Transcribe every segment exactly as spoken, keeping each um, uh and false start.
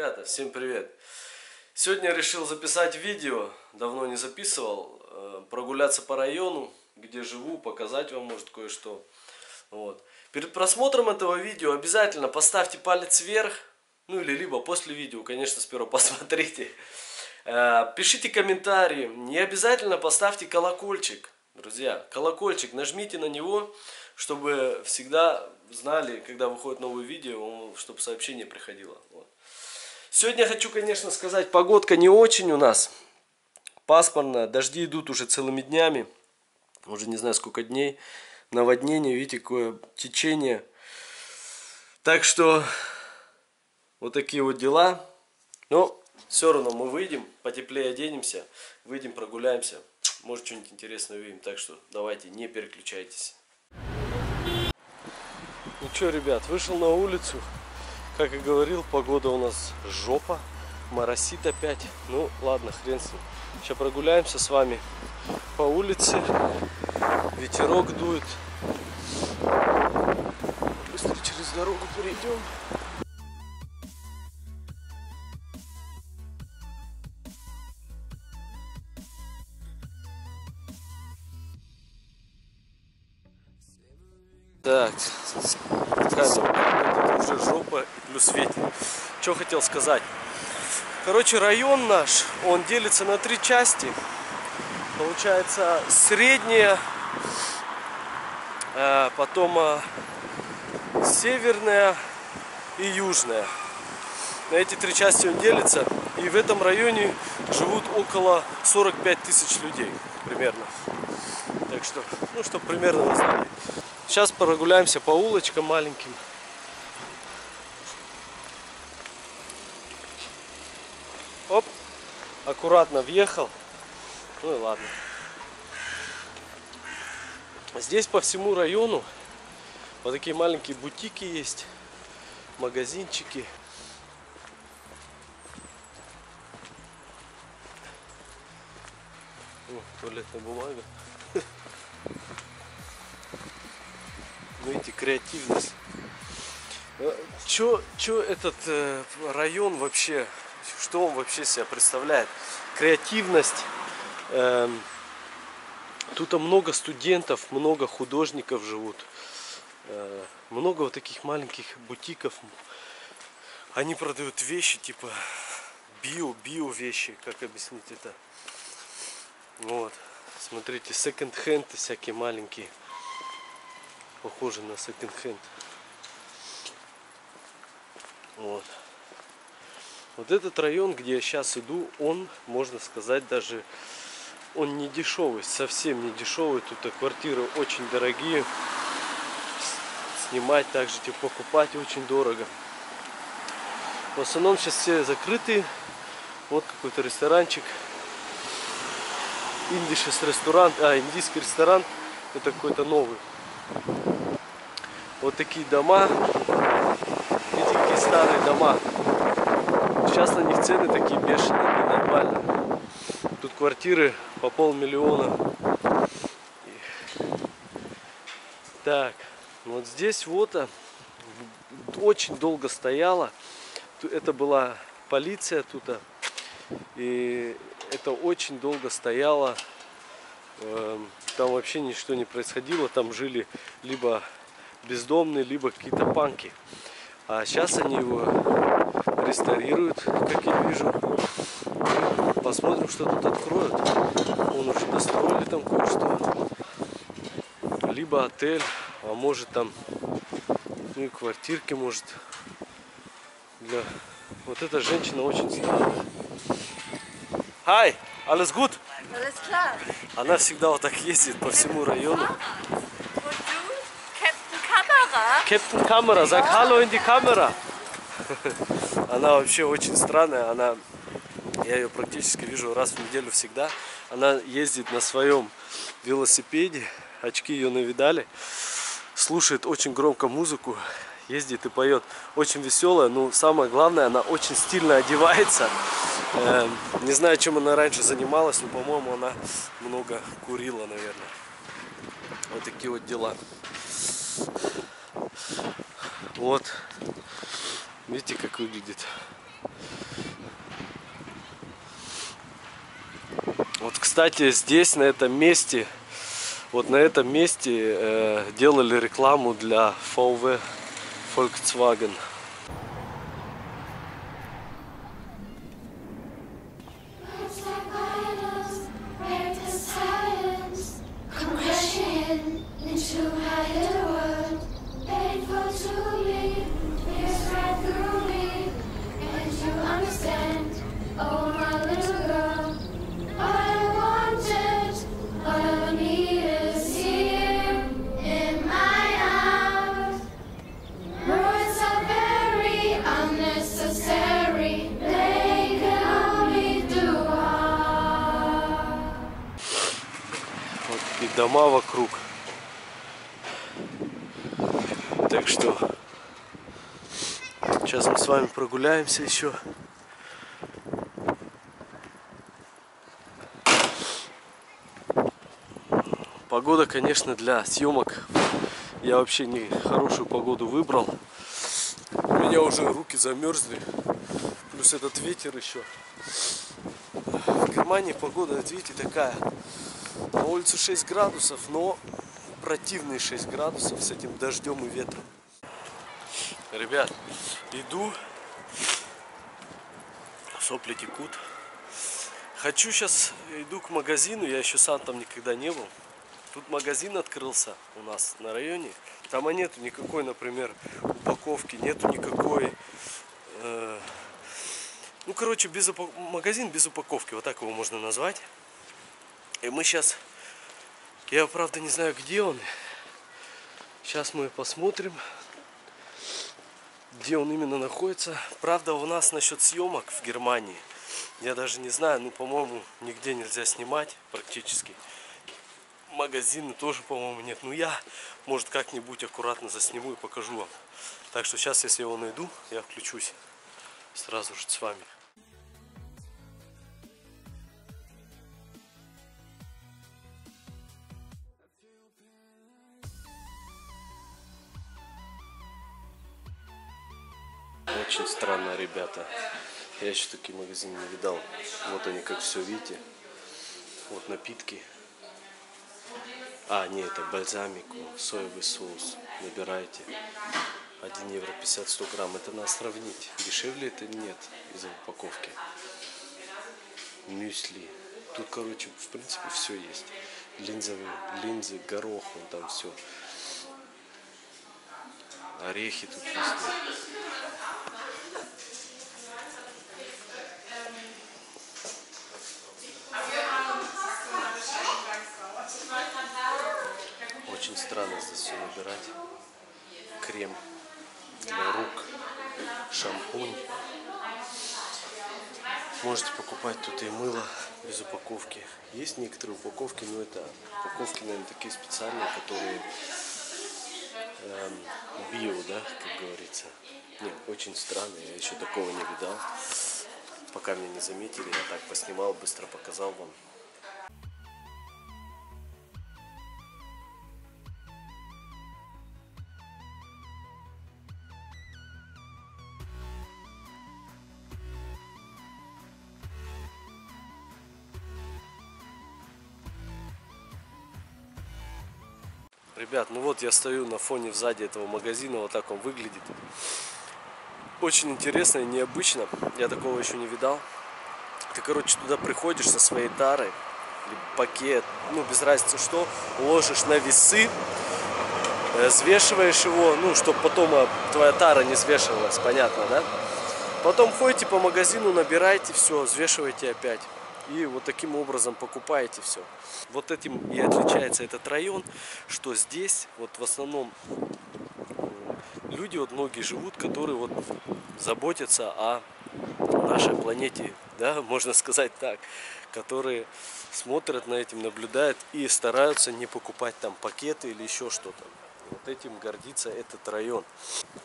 Ребята, всем привет! Сегодня решил записать видео, давно не записывал, прогуляться по району, где живу, показать вам, может, кое-что. Вот. Перед просмотром этого видео обязательно поставьте палец вверх, ну или либо после видео, конечно, сперва посмотрите. Пишите комментарии, не обязательно поставьте колокольчик, друзья, колокольчик, нажмите на него, чтобы всегда знали, когда выходит новое видео, чтобы сообщение приходило. Вот. Сегодня хочу, конечно, сказать, погодка не очень у нас, пасмурная, дожди идут уже целыми днями, уже не знаю сколько дней, наводнение, видите, какое течение. Так что вот такие вот дела, но все равно мы выйдем, потеплее оденемся, выйдем, прогуляемся, может, что-нибудь интересное увидим, так что давайте, не переключайтесь. Ну что, ребят, вышел на улицу, как и говорил, погода у нас жопа, моросит опять, ну ладно, хрен с ним. Сейчас прогуляемся с вами по улице, ветерок дует, быстро через дорогу перейдем. Так, такая уже жопа и плюс ветер. Что хотел сказать. Короче, район наш, он делится на три части. Получается средняя, потом северная и южная. На эти три части он делится. И в этом районе живут около сорок пять тысяч людей примерно. Так что, ну, чтобы примерно вы знали. Сейчас прогуляемся по улочкам маленьким. Оп, аккуратно въехал. Ну и ладно. Здесь по всему району вот такие маленькие бутики есть, магазинчики. О, туалетная бумага. Видите, креативность. Чё, чё этот э, район вообще, что он вообще себя представляет? Креативность. Э, тут много студентов, много художников живут. Э, много вот таких маленьких бутиков. Они продают вещи, типа био-био вещи, как объяснить это. Вот, смотрите, секонд-хенд всякие маленькие. Похоже на секонд-хенд. Вот. Вот этот район, где я сейчас иду, он, можно сказать, даже он не дешевый, совсем не дешевый. Тут квартиры очень дорогие. Снимать также, типа, покупать очень дорого. В основном сейчас все закрыты. Вот какой-то ресторанчик. Индийский ресторан. А, индийский ресторан. Это какой-то новый. Вот такие дома. Видите, какие старые дома. Сейчас на них цены такие бешеные, нормально. Тут квартиры по полмиллиона. Так, вот здесь вот очень долго стояла. Это была полиция тут. И это очень долго стояло. Там вообще ничего не происходило. Там жили либо бездомные, либо какие-то панки. А сейчас они его реставрируют, как я вижу. Посмотрим, что тут откроют. Он уже достроили там кое-что. Либо отель, а может там, ну и квартирки, может. Для... Вот эта женщина очень странная. Hi, alles gut? Она всегда вот так ездит по всему району. Кэптен Камера, sag hallo in die Kamera. Она вообще очень странная. Она, я ее практически вижу раз в неделю всегда. Она ездит на своем велосипеде, очки ее навидали, слушает очень громко музыку, ездит и поет. Очень веселая, но самое главное, она очень стильно одевается. Не знаю, чем она раньше занималась, но, по-моему, она много курила, наверное. Вот такие вот дела. Вот. Видите, как выглядит. Вот, кстати, здесь, на этом месте, вот на этом месте э, делали рекламу для ВВ Volkswagen. Дома вокруг, так что сейчас мы с вами прогуляемся еще. Погода, конечно, для съемок, я вообще не хорошую погоду выбрал, у меня уже руки замерзли, плюс этот ветер еще. В Германии погода, видите, такая. На улице шесть градусов, но противные шесть градусов с этим дождем и ветром. Ребят, иду. Сопли текут. Хочу сейчас, иду к магазину. Я еще сам там никогда не был. Тут магазин открылся у нас на районе. Там и нету никакой, например, упаковки. Нету никакой... Э, ну, короче, без упак... магазин без упаковки. Вот так его можно назвать. И мы сейчас, я правда не знаю, где он. Сейчас мы посмотрим, где он именно находится. Правда, у нас насчет съемок в Германии, я даже не знаю, ну, по-моему, нигде нельзя снимать практически. Магазины тоже, по-моему, нет. Ну, я, может, как-нибудь аккуратно засниму и покажу вам. Так что сейчас, если я его найду, я включусь сразу же с вами. Очень странно, ребята. Я еще такие магазины не видал. Вот они, как все, видите. Вот напитки. А, нет, это бальзамику, соевый соус. Набирайте. один евро пятьдесят сто грамм. Это надо сравнить. Дешевле это нет из-за упаковки. Мюсли. Тут, короче, в принципе, все есть. Линзовые, линзы, горох, вон там все. Орехи тут есть. Очень странно здесь все набирать. Крем для рук, шампунь. Можете покупать тут и мыло без упаковки. Есть некоторые упаковки, но это упаковки, наверное, такие специальные, которые эм, био, да, как говорится. Не, очень странно, я еще такого не видал. Пока меня не заметили, я так поснимал, быстро показал вам. Ребят, ну вот я стою на фоне сзади этого магазина, вот так он выглядит. Очень интересно и необычно, я такого еще не видал. Ты, короче, туда приходишь со своей тарой, пакет, ну без разницы что, ложишь на весы, взвешиваешь его, ну, чтобы потом твоя тара не свешивалась, понятно, да? Потом ходите по магазину, набираете все, взвешиваете опять. И вот таким образом покупаете все. Вот этим и отличается этот район, что здесь вот в основном люди, вот многие живут, которые вот заботятся о нашей планете, да, можно сказать так, которые смотрят на этим, наблюдают и стараются не покупать там пакеты или еще что-то. Вот этим гордится этот район.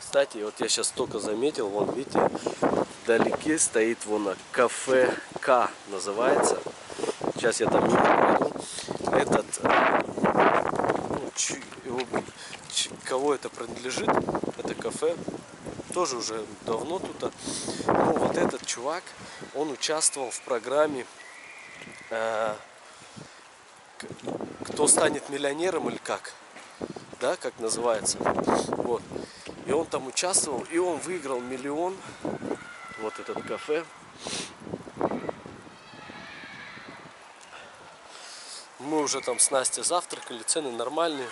Кстати, вот я сейчас только заметил, вон видите, вдалеке стоит вон кафе К называется. Сейчас я там не могу. Этот, ну, чь, его, чь, кого это принадлежит, это кафе, тоже уже давно тут. Но вот этот чувак, он участвовал в программе э, «Кто станет миллионером» или как, да, как называется. Вот. И он там участвовал, и он выиграл миллион. Вот этот кафе. Мы уже там с Настей завтракали, цены нормальные.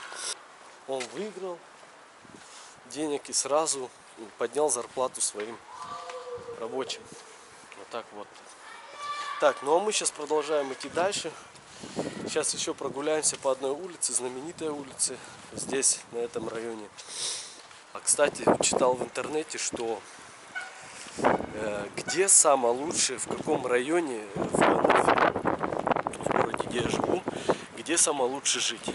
Он выиграл денег и сразу поднял зарплату своим рабочим. Вот так вот. Так, ну а мы сейчас продолжаем идти дальше. Сейчас еще прогуляемся по одной улице, знаменитой улице, здесь, на этом районе. А, кстати, читал в интернете, что э, где самое лучшее, в каком районе, в, в, в городе, где я живу, где самое лучше жить.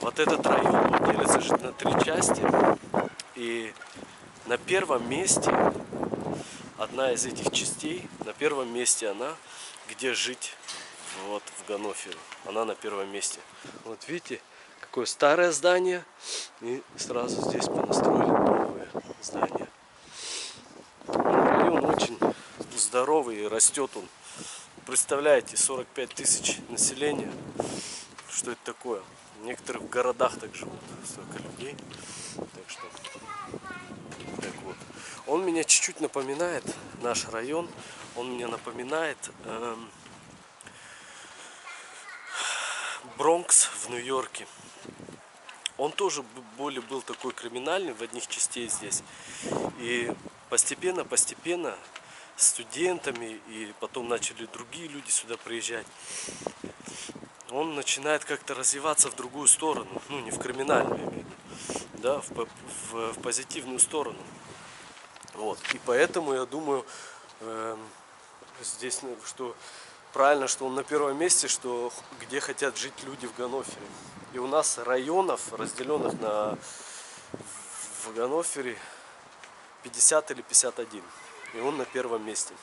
Вот этот район вот, делится жить на три части. И на первом месте, одна из этих частей, на первом месте она, где жить. Вот в Ганновере. Она на первом месте. Вот видите, какое старое здание. И сразу здесь понастроили новое здание. Район очень здоровый и растет он. Представляете, сорок пять тысяч населения. Что это такое? В некоторых городах так живут. Столько людей. Так что... Так вот. Он меня чуть-чуть напоминает, наш район. Он мне напоминает... Эм... Бронкс в Нью-Йорке. Он тоже более был такой криминальный в одних частей здесь. И постепенно, постепенно студентами и потом начали другие люди сюда приезжать. Он начинает как-то развиваться в другую сторону, ну не в криминальную, я имею в виду, да, в, в, в позитивную сторону. Вот. И поэтому я думаю, э, здесь что. Правильно, что он на первом месте, что где хотят жить люди в Ганновере. И у нас районов, разделенных на в Ганновере, пятьдесят или пятьдесят один. И он на первом месте.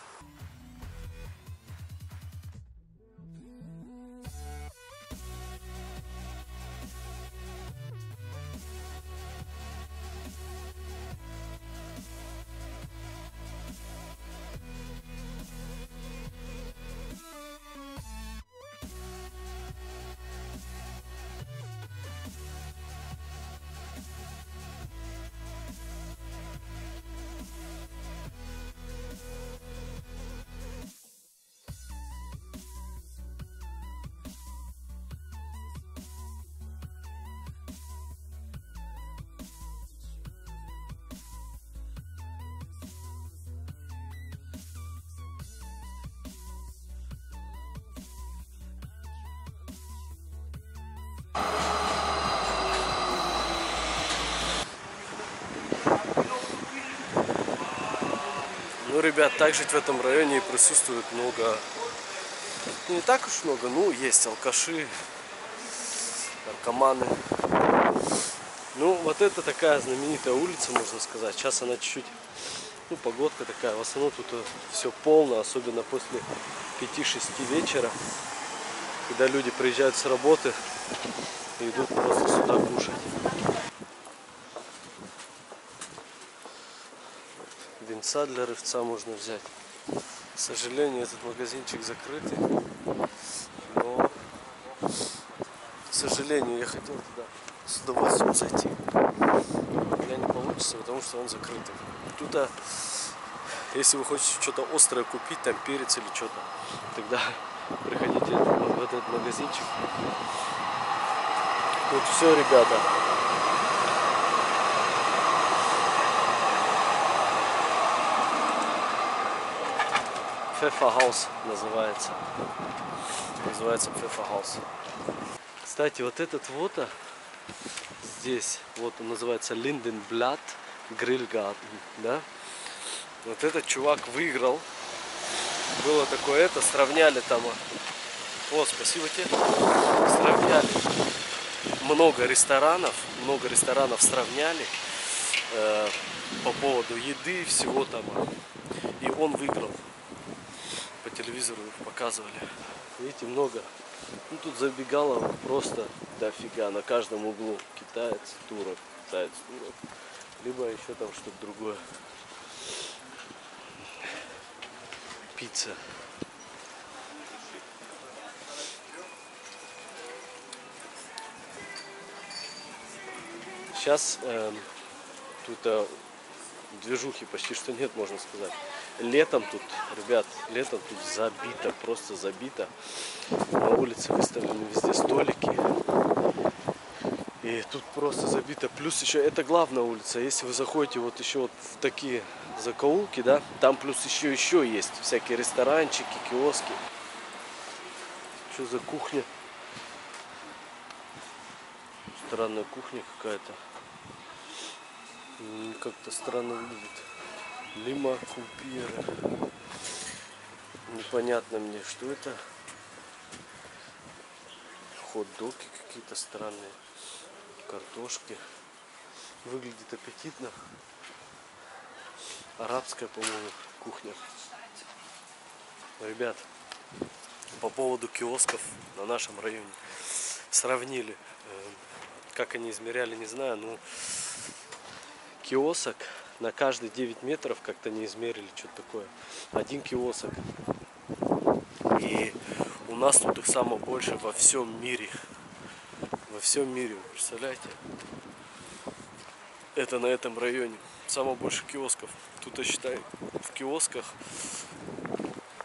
Ну, ребят, так жить в этом районе и присутствует много, ну, не так уж много, ну, есть алкаши, наркоманы. Ну, вот это такая знаменитая улица, можно сказать. Сейчас она чуть-чуть, ну, погодка такая. В основном тут все полно, особенно после пяти-шести вечера, когда люди приезжают с работы и идут просто сюда кушать. Венца для рывца можно взять. К сожалению, этот магазинчик закрытый. Но, к сожалению, я хотел туда с удовольствием зайти. У меня не получится, потому что он закрытый. Тут, а, если вы хотите что-то острое купить, там перец или что-то, тогда приходите в этот магазинчик. Тут все, ребята. Пфефа-хаус называется. Называется Пфефа-хаус. Кстати, вот этот вот а, здесь, вот он называется Линденбляд Грильгарден, да? Вот этот чувак выиграл. Было такое это, сравняли там. О, спасибо тебе. Сравняли. Много ресторанов, много ресторанов сравняли э, по поводу еды, всего там. И он выиграл. По телевизору показывали. Видите, много. Ну, тут забегаловок просто дофига. На каждом углу китаец, турок, китаец, турок. либо еще там что-то другое. Пицца. Сейчас э, тут э, движухи почти что нет, можно сказать. Летом тут, ребят, летом тут забито, просто забито. На улице выставлены везде столики. И тут просто забито. Плюс еще, это главная улица. Если вы заходите вот еще вот в такие закоулки, да, там плюс еще еще есть всякие ресторанчики, киоски. Что за кухня? Странная кухня какая-то. Как-то странно выглядит. Лима купира. Непонятно мне, что это. Хот-доги какие-то странные. Картошки. Выглядит аппетитно. Арабская, по-моему, кухня. Ребят, по поводу киосков на нашем районе. Сравнили. Как они измеряли, не знаю, но киосок на каждые девять метров как-то не измерили, что-то такое. Один киосок. И у нас тут их самое больше во всем мире. Во всем мире, вы представляете? Это на этом районе. Самое больше киосков. Тут, я считаю, в киосках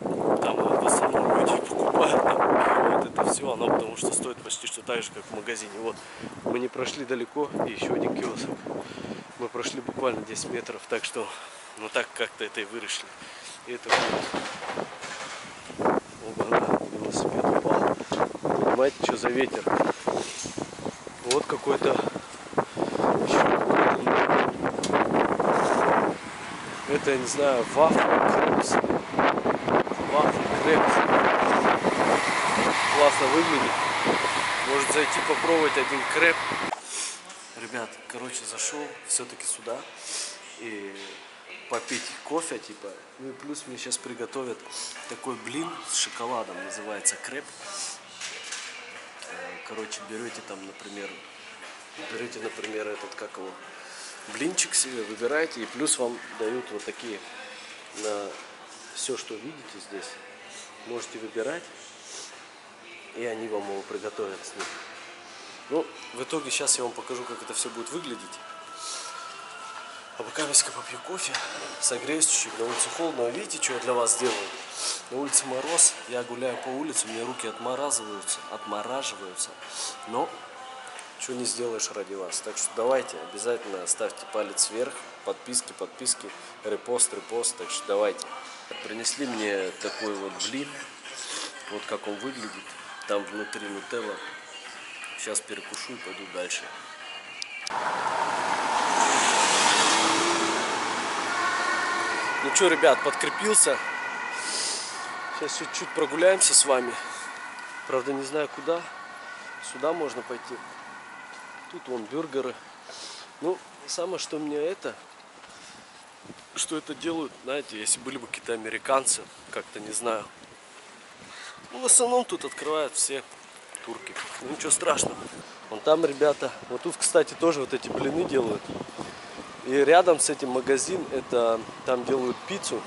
там в основном люди покупают там, вот это все, оно потому что стоит почти что так же, как в магазине. Вот, мы не прошли далеко, и еще один киосок. Мы прошли буквально десять метров, так что, ну так как-то это и выросли. И это будет... Оба, велосипед упал. Понимаете, что за ветер? Вот какой-то... Это, я не знаю, вафл-крепс. Вафл-крепс. Классно выглядит. Может зайти попробовать один креп. Ребят, короче, зашел все-таки сюда. И попить кофе, типа. Ну и плюс мне сейчас приготовят такой блин с шоколадом. Называется креп. Короче, берете там, например, берете, например, этот, как его, блинчик себе, выбираете, и плюс вам дают вот такие, на все, что видите здесь, можете выбирать, и они вам его приготовят с ним. Ну, в итоге сейчас я вам покажу, как это все будет выглядеть. А пока я попью кофе, согреюсь чуть-чуть, на улице холодно, а видите, что я для вас делаю? На улице мороз, я гуляю по улице, у меня руки отмораживаются, отмораживаются, но что не сделаешь ради вас. Так что давайте, обязательно ставьте палец вверх, подписки, подписки, репост, репост, так что давайте. Принесли мне такой вот блин, вот как он выглядит, там внутри нутелла, сейчас перекушу и пойду дальше. Ну что, ребят, подкрепился. Сейчас чуть-чуть прогуляемся с вами. Правда, не знаю куда. Сюда можно пойти. Тут вон бюргеры. Ну, самое что мне это, что это делают, знаете, если были бы какие-то американцы, как-то не знаю. Ну, в основном тут открывают все турки. Ну, ничего страшного. Вон там, ребята. Вот тут, кстати, тоже вот эти блины делают. И рядом с этим магазин, это там делают пиццу.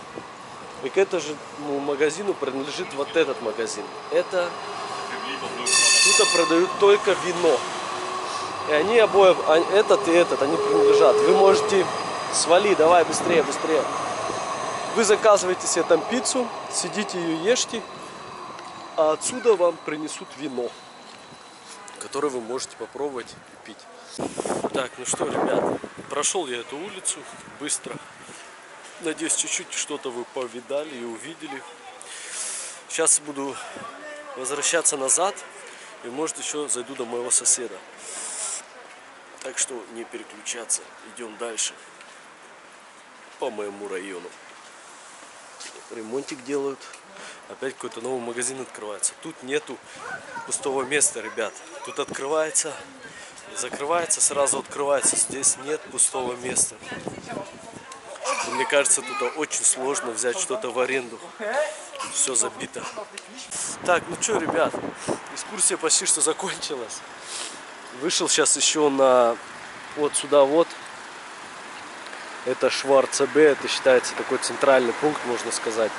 И к этому же ну, магазину принадлежит вот этот магазин. Это тут продают только вино. И они обои, этот и этот, они принадлежат. Вы можете, свали, давай быстрее, быстрее. Вы заказываете себе там пиццу, сидите ее ешьте, а отсюда вам принесут вино, которое вы можете попробовать пить. Так, ну что, ребят, прошел я эту улицу быстро. Надеюсь, чуть-чуть что-то вы повидали и увидели. Сейчас буду возвращаться назад и, может, еще зайду до моего соседа. Так что не переключаться, идем дальше по моему району. Ремонтик делают. Опять какой-то новый магазин открывается. Тут нету пустого места, ребят. Тут открывается, закрывается, сразу открывается. Здесь нет пустого места. Мне кажется, тут очень сложно взять что-то в аренду. Тут все забито. Так, ну что, ребят, экскурсия почти что закончилась. Вышел сейчас еще на вот сюда вот. Это Шварцебе, это считается такой центральный пункт, можно сказать,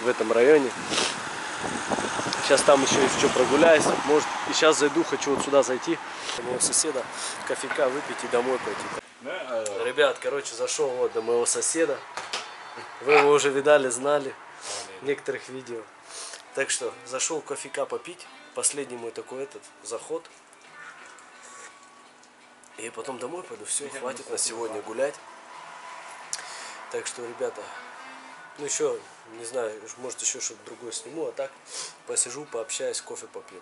в этом районе. Сейчас там еще есть что прогуляюсь, может, и сейчас зайду, хочу вот сюда зайти, у моего соседа кофейка выпить и домой пойти. Ребят, короче, зашел вот до моего соседа, вы его уже видали, знали в некоторых видео. Так что, зашел кофейка попить, последний мой такой этот заход. И потом домой пойду, все, хватит на сегодня гулять. Так что, ребята, ну еще, не знаю, может еще что-то другое сниму, а так посижу, пообщаюсь, кофе попью.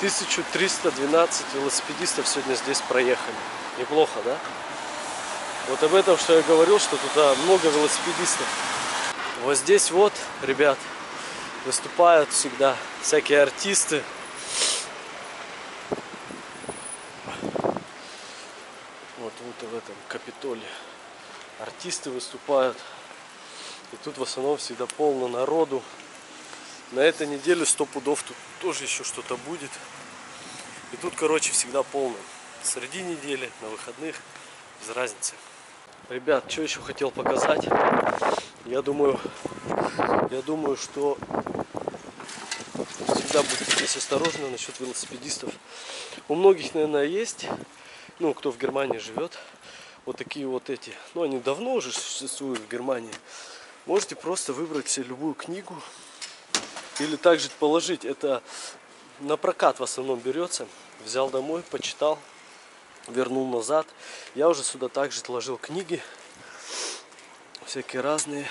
тысяча триста двенадцать велосипедистов сегодня здесь проехали. Неплохо, да? Вот об этом, что я говорил, что туда много велосипедистов. Вот здесь вот, ребят, выступают всегда всякие артисты. Вот, вот в этом Капитоле артисты выступают. И тут в основном всегда полно народу. На этой неделе сто пудов тут тоже еще что-то будет. И тут, короче, всегда полно. Среди недели, на выходных, без разницы. Ребят, что еще хотел показать? Я думаю, я думаю, что всегда будьте здесь осторожны насчет велосипедистов. У многих, наверное, есть, ну, кто в Германии живет, вот такие вот эти. Ну, они давно уже существуют в Германии. Можете просто выбрать себе любую книгу. Или также положить, это на прокат в основном берется. Взял домой, почитал, вернул назад. Я уже сюда также отложил книги, всякие разные.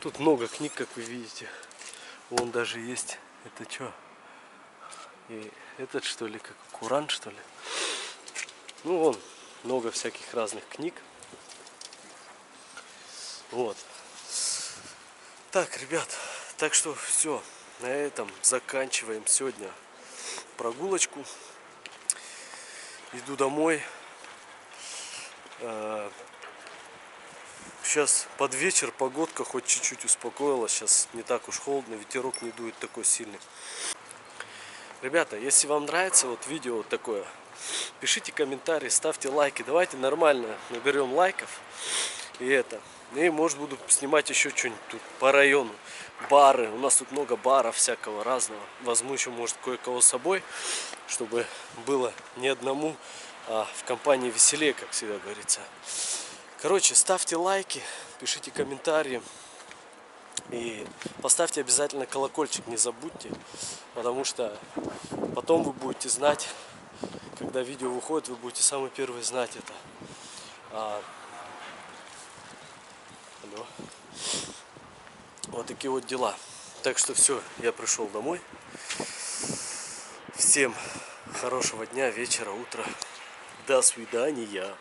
Тут много книг, как вы видите. Вон даже есть, это что? И этот что ли, как Куран что ли? Ну вон, много всяких разных книг. Вот. Так, ребят. Так что все, на этом заканчиваем сегодня прогулочку. Иду домой. Сейчас под вечер погодка хоть чуть-чуть успокоилась. Сейчас не так уж холодно, ветерок не дует такой сильный. Ребята, если вам нравится вот видео вот такое, пишите комментарии, ставьте лайки. Давайте нормально наберем лайков. И это. И может буду снимать еще что-нибудь тут по району. Бары. У нас тут много баров всякого разного. Возьму еще может кое-кого с собой, чтобы было не одному, а в компании веселее, как всегда говорится. Короче, ставьте лайки, пишите комментарии. И поставьте обязательно колокольчик, не забудьте. Потому что потом вы будете знать, когда видео выходит, вы будете самые первые знать это. Вот такие вот дела. Так что все, я пришел домой. Всем хорошего дня, вечера, утра. До свидания.